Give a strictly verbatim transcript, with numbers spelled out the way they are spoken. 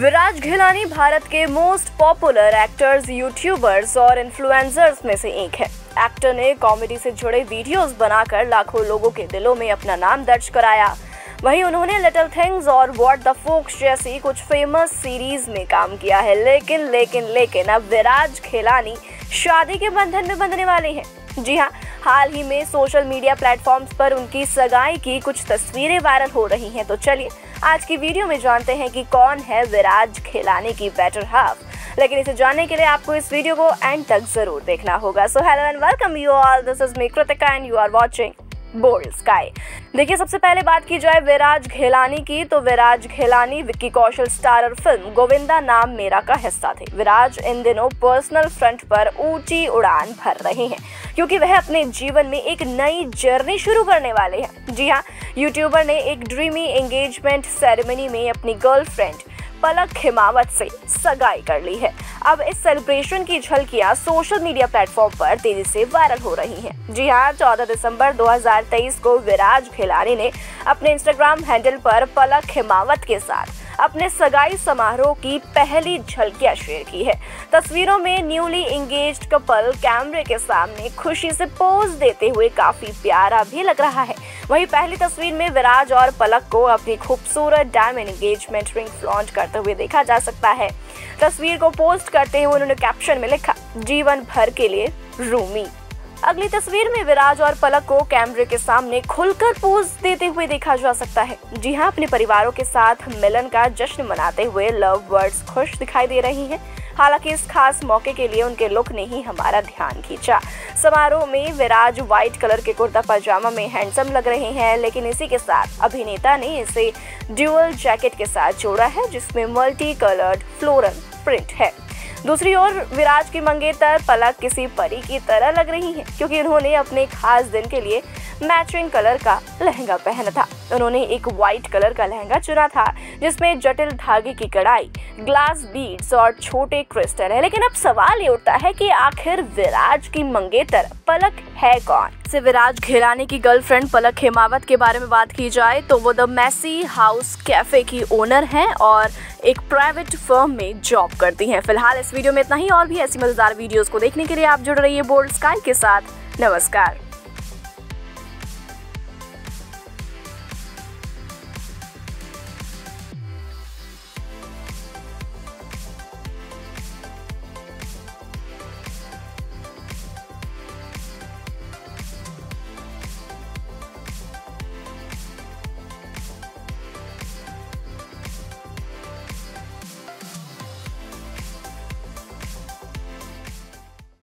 विराज घेलानी भारत के most popular actors, YouTubers और influencers में से एक है। एक्टर ने कॉमेडी से जुड़े वीडियोस बनाकर लाखों लोगों के दिलों में अपना नाम दर्ज कराया। वहीं उन्होंने लिटिल थिंग्स और व्हाट द फॉक्स जैसी कुछ फेमस सीरीज में काम किया है। लेकिन लेकिन लेकिन अब विराज घेलानी शादी के बंधन में बंधने वाले हैं। जी हाँ, हाल ही में सोशल मीडिया प्लेटफॉर्म्स पर उनकी सगाई की कुछ तस्वीरें वायरल हो रही हैं। तो चलिए आज की वीडियो में जानते हैं कि कौन है विराज घेलानी की बेटर हाफ। लेकिन इसे जानने के लिए आपको इस वीडियो को एंड तक जरूर देखना होगा। So hello and welcome you all, this is me Kritika and you are watching bold sky. देखिए, सबसे पहले बात की जाए विराज घेलानी की तो विराज घेलानी विक्की कौशल स्टारर फिल्म गोविंदा नाम मेरा का हिस्सा थे। विराज इन दिनों पर्सनल फ्रंट पर ऊंची उड़ान भर रहे हैं क्योंकि वह अपने जीवन में एक नई जर्नी शुरू करने वाले हैं। जी हाँ, यूट्यूबर ने एक ड्रीमी एंगेजमेंट सेरेमनी में अपनी गर्लफ्रेंड पलक खिमावत से सगाई कर ली है। अब इस सेलिब्रेशन की झलकियां सोशल मीडिया प्लेटफॉर्म पर तेजी से वायरल हो रही हैं। जी हाँ, चौदह दिसंबर दो हज़ार तेईस को विराज घेलानी ने अपने इंस्टाग्राम हैंडल पर पलक खिमावत के साथ अपने सगाई समारोह की पहली झलकियां शेयर की है। तस्वीरों में न्यूली एंगेज्ड कपल कैमरे के सामने खुशी से पोज देते हुए काफी प्यारा भी लग रहा है। वहीं पहली तस्वीर में विराज और पलक को अपनी खूबसूरत डायमंड एंगेजमेंट रिंग फ्लॉन्ट करते हुए देखा जा सकता है। तस्वीर को पोस्ट करते हुए उन्होंने कैप्शन में लिखा, जीवन भर के लिए रूमी। अगली तस्वीर में विराज और पलक को कैमरे के सामने खुलकर पोज देते हुए देखा जा सकता है। जी हाँ, अपने परिवारों के साथ मिलन का जश्न मनाते हुए लव बर्ड्स खुश दिखाई दे रही हैं। हालांकि इस खास मौके के लिए उनके लुक ने ही हमारा ध्यान खींचा। समारोह में विराज व्हाइट कलर के कुर्ता पजामा में हैंडसम लग रहे हैं, लेकिन इसी के साथ अभिनेता ने इसे ड्यूअल जैकेट के साथ जोड़ा है जिसमें मल्टी कलर्ड फ्लोरल प्रिंट है। दूसरी ओर विराज की मंगेतर पलक किसी परी की तरह लग रही हैं क्योंकि उन्होंने अपने खास दिन के लिए मैचिंग कलर का लहंगा पहना था। उन्होंने एक व्हाइट कलर का लहंगा चुना था जिसमें जटिल धागे की कढ़ाई, ग्लास बीड्स और छोटे क्रिस्टल है। लेकिन अब सवाल ये उठता है कि आखिर विराज की मंगेतर पलक है कौन? से विराज घेलानी की गर्लफ्रेंड पलक खिमावत के बारे में बात की जाए तो वो द मेसी हाउस कैफे की ओनर हैं और एक प्राइवेट फर्म में जॉब करती हैं। फिलहाल इस वीडियो में इतना ही। और भी ऐसी मजेदार वीडियोस को देखने के लिए आप जुड़ रही है बोल्ड स्काई के साथ। नमस्कार।